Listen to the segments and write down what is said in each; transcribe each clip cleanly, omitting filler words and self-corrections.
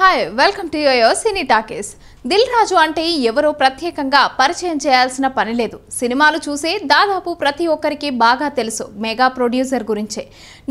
hi welcome to Yo Yo सिनेटाकीस Dil Raju अंटे एवरो प्रत्येकंगा परिचयं చేయాల్సిన పని లేదు సినిమాలు చూసే దాదాపు ప్రతి ఒక్కరికి బాగా తెలుసు మెగా ప్రొడ్యూసర్ గురించి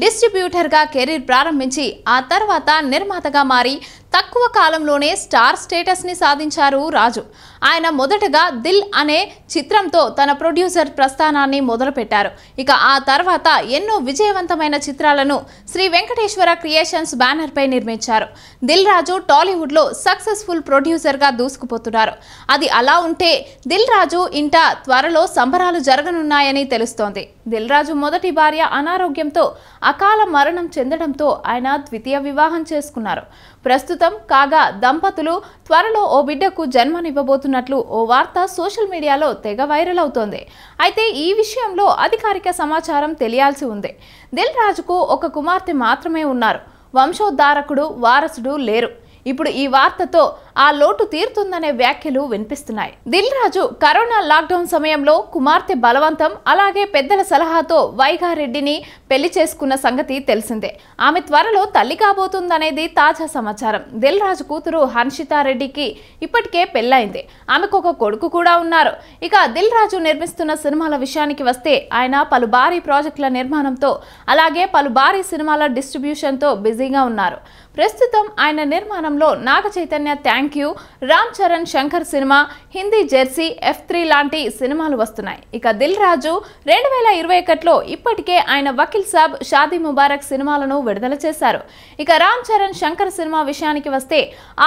డిస్ట్రిబ్యూటర్ గా కెరీర్ ప్రారంభించి ఆ తర్వాత నిర్మాతగా మారి తక్కువ కాలంలోనే స్టార్ స్టేటస్ ని సాధించారు రాజు ఆయన మొదటగా దిల్ అనే చిత్రంతో తన ప్రొడ్యూసర్ ప్రస్థానాన్ని మొదలుపెట్టారు ఇక ఆ తర్వాత ఎన్నో విజయవంతమైన చిత్రాలను శ్రీ వెంకటేశ్వర క్రియేషన్స్ బ్యానర్ పై నిర్మించారు దిల్ రాజు టాలీవుడ్ లో సక్సెస్ఫుల్ ప్రొడ్యూసర్ గా దూసుకుపోతున్నారు అది అలా ఉంటే దిల్ రాజు ఇంట త్వరలో సంబరాలు జరగనున్నాయని తెలుస్తోంది దిల్ రాజు మొదటి భార్య అనారోగ్యంతో అకాల మరణం చెందడంతో ఆయన ద్వితీయ వివాహం చేసుకున్నారు ప్రస్తుతం కాగా దంపతులు త్వరలో ఓ బిడ్డకు జన్మనివ్వబోతున్నట్లు ఓ వార్త సోషల్ మీడియాలో తెగ వైరల్ అవుతోంది అయితే ఈ విషయంలో అధికారిక సమాచారం తెలియాల్సి ఉంది దిల్ రాజుకు ఒక కుమార్తె మాత్రమే ఉన్నారు వంశోద్ధారకుడు వారసుడు లేరు ఇప్పుడు ఈ వార్తతో ఆ లోటు తీరుతుందనే వ్యాఖ్యలు వినిపిస్తున్నాయి Dil Raju corona lockdown సమయంలో కుమార్తె బలవంతం అలాగే పెద్దల సలహాతో వైగా రెడ్డిని పెళ్లి చేసుకున్న సంగతి తెలిసిందే ఆమె త్వరలో తల్లి కాబోతుందనేది తాజా సమాచారం దిల్ రాజు కూతురు హన్షితా రెడ్డికి ఇప్పటికే పెళ్ళైంది ఆమెకు ఒక కొడుకు కూడా ఉన్నారు ఇక దిల్ రాజు నిర్మిస్తున్న సినిమాల విషయానికి వస్తే ఆయన పలు భారీ ప్రాజెక్టుల నిర్మాణంతో అలాగే పలు భారీ సినిమాల డిస్ట్రిబ్యూషన్ తో బిజీగా ఉన్నారు ప్రస్తుతం ఆయన నిర్మాణంలో Naga Chaitanya thank you Ram Charan Shankar cinema Hindi Jersey F3 లాంటి సినిమాలు వస్తున్నాయి ఇక దిల్ రాజు 2021లో ఇప్పటికే ఆయన వకీల్ సాబ్ షాదీ ముబారక్ సినిమాలను విడుదల చేశారు ఇక రామ్ చరణ్ శంకర్ సినిమా విషయానికి వస్తే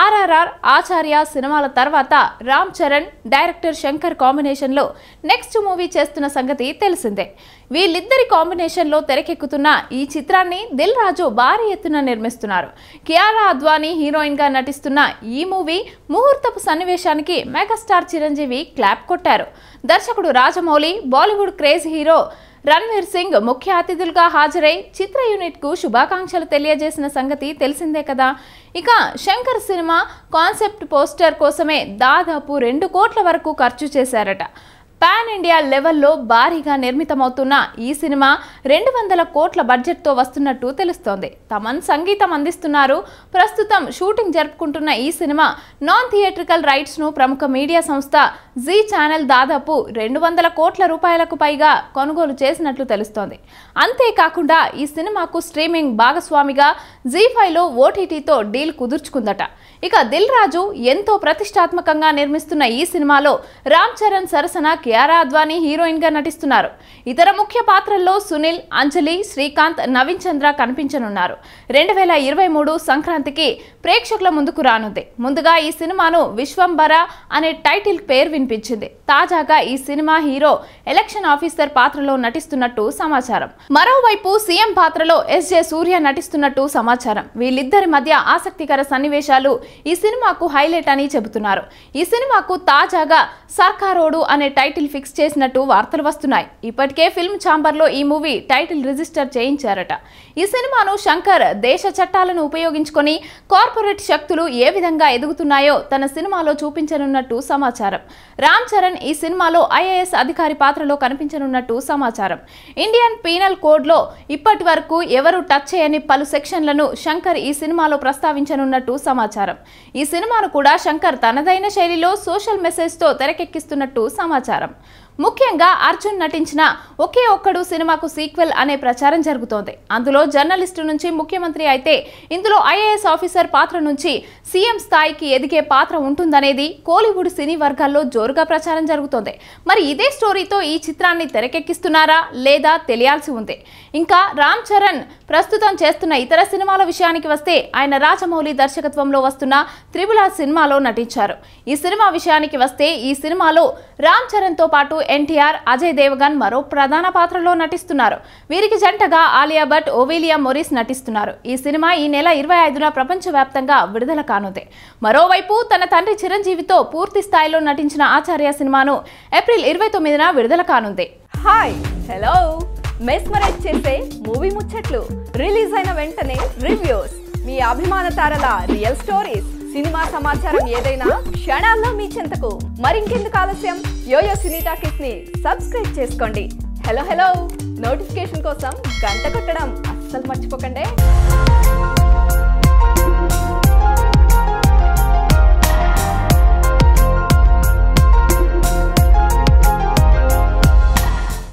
RRR ఆచార్య సినిమాల తర్వాత రామ్ చరణ్ డైరెక్టర్ శంకర్ కాంబినేషన్ లో నెక్స్ట్ మూవీ చేస్తున్న సంగతి తెలిసిందే వీళ్ళిద్దరి కాంబినేషన్ లో తెరకెక్కుతున్న ఈ చిత్రాన్ని దిల్ రాజు భారీ ఎత్తున నిర్మిస్తున్నారు కియారా అద్వానీ హీరోయిన్ గా నటిస్తున్న ఈ మూవీ ముహూర్తపు సన్నివేశానికి మెగాస్టార్ చిరంజీవి క్లాప్ కొట్టారు దర్శకుడు రాజమౌళి బాలీవుడ్ క్రేజ్ హీరో రణ్వీర్ సింగ్ ముఖ్య అతిథులుగా హాజరై చిత్ర యూనిట్ కు శుభాకాంక్షలు తెలియజేసిన సంగతి తెలిసిందే కదా ఇక శంకర్ సినిమా కాన్సెప్ట్ పోస్టర్ కోసమే దాదాపు 2 కోట్ల వరకు ఖర్చు చేశారట పాన్ ఇండియా లెవెల్లో భారీగా నిర్మితమవుతున్న ఈ సినిమా 200 కోట్ల బడ్జెట్తో వస్తున్నట్టు తెలుస్తోంది తమన్ సంగీతం అందిస్తున్నారు ప్రస్తుతం షూటింగ్ జరుపుకుంటున్న ఈ సినిమా నాన్ థియేట్రికల్ రైట్స్ను ప్రముఖ మీడియా సంస్థ జీ ఛానల్ దాదాపు 200 కోట్ల రూపాయలకు పైగా కొనుగోలు చేసినట్లు తెలుస్తోంది అంతేకాకుండా ఈ సినిమాకు స్ట్రీమింగ్ భాగస్వామిగా జీ5లో ఓటీటీతో డీల్ కుదుర్చుకుందట ఇక దిల్ రాజు ఎంతో ప్రతిష్టాత్మకంగా నిర్మిస్తున్న ఈ సినిమాలో రామ్ చరణ్ సరసన కియారా అద్వానీ హీరోయిన్ గా నటిస్తున్నారు ఇతర ముఖ్య పాత్రల్లో సునీల్ అంజలి శ్రీకాంత్ నవీన్ చంద్ర కనిపించనున్నారు 2023 సంక్రాంతికి ప్రేక్షకుల ముందుకు రానుంది ముందుగా ఈ సినిమాను విశ్వంబర అనే టైటిల్ పేరు వినిపించింది తాజాగా ఈ సినిమా హీరో ఎలక్షన్ ఆఫీసర్ పాత్రలో నటిస్తున్నట్టు సమాచారం మరోవైపు సీఎం పాత్రలో ఎస్జే సూర్య నటిస్తున్నట్టు సమాచారం వీళ్ళిద్దరి మధ్య ఆసక్తికర సన్నివేశాలు ఈ సినిమాకు హైలైట్ అని చెబుతున్నారు ఈ సినిమాకు తాజాగా సర్కారోడు అనే టైటిల్ ఫిక్స్ చేసినట్టు వార్తలు వస్తున్నాయి ఇప్పటికే ఫిల్మ్ ఛాంబర్ లో ఈ మూవీ టైటిల్ రిజిస్టర్ చేయించారట ఈ సినిమాను శంకర్ దేశ చట్టాలను ఉపయోగించుకొని కార్పొరేట్ శక్తులు ఏ విధంగా ఎదుగుతున్నాయో తన సినిమాలో చూపించనున్నట్టు సమాచారం రామ్ చరణ్ ఈ సినిమాలో IAS అధికారి పాత్రలో కనిపించనున్నట్టు సమాచారం ఇండియన్ పీనల్ కోడ్ లో ఇప్పటి వరకు ఎవరు టచ్ చేయని పలు సెక్షన్లను శంకర్ ఈ సినిమాలో ప్రస్తావించనున్నట్టు సమాచారం ఈ సినిమాను కూడా శంకర్ తనదైన శైలిలో సోషల్ మెసేజ్ తో తెరకెక్కిస్తున్నట్టు సమాచారం ముఖ్యంగా అర్జున్ నటించిన ఒకే ఒక్కడు సినిమాకు సీక్వెల్ అనే ప్రచారం జరుగుతోంది అందులో జర్నలిస్టు నుంచి ముఖ్యమంత్రి అయితే ఇందులో IAS ఆఫీసర్ పాత్ర నుంచి సీఎం స్థాయికి ఎదిగే పాత్ర ఉంటుందనేది కోలీవుడ్ సినీ వర్గాల్లో జోరుగా ప్రచారం జరుగుతోంది మరి ఇదే స్టోరీతో ఈ చిత్రాన్ని తెరకెక్కిస్తున్నారా లేదా తెలియాల్సి ఉంది ఇంకా రామ్ చరణ్ ప్రస్తుతం చేస్తున్న ఇతర సినిమాల విషయానికి వస్తే ఆయన రాజమౌళి దర్శకత్వంలో వస్తున్న త్రిబుల్ R సినిమాలో నటించారు ఈ సినిమా విషయానికి వస్తే ఈ సినిమాలో రామ్ చరణ్ తో పాటు N.T.R, అజయ్ దేవగన్ మరో ప్రధాన పాత్రలో నటిస్తున్నారు వీరికి జంటగా ఆలియా భట్ ఓవిలియా మోరిస్ నటిస్తున్నారు ఈ సినిమా ఈ నెల 25న ప్రపంచవ్యాప్తంగా విడుదల కానుంది మరోవైపు తన తండ్రి చిరంజీవితో పూర్తి స్థాయిలో నటించిన ఆచార్య సినిమాను ఏప్రిల్ 29న విడుదల కానుంది హాయ్ హలో మెస్మరైజ్ చేసే మూవీ ముచ్చట్లు రిలీజ్ అయిన వెంటనే రివ్యూస్ మీ అభిమాన తారల రియల్ స్టోరీస్ సినిమా సమాచారం ఏదైనా క్షణాల్లో మీ చెంతకు మరింకెందుకు ఆలస్యం యోయో సినేటాకిస్ ని సబ్స్క్రైబ్ చేసుకోండి హలో హలో నోటిఫికేషన్ కోసం గంట కొట్టడం అస్సలు మర్చిపోకండి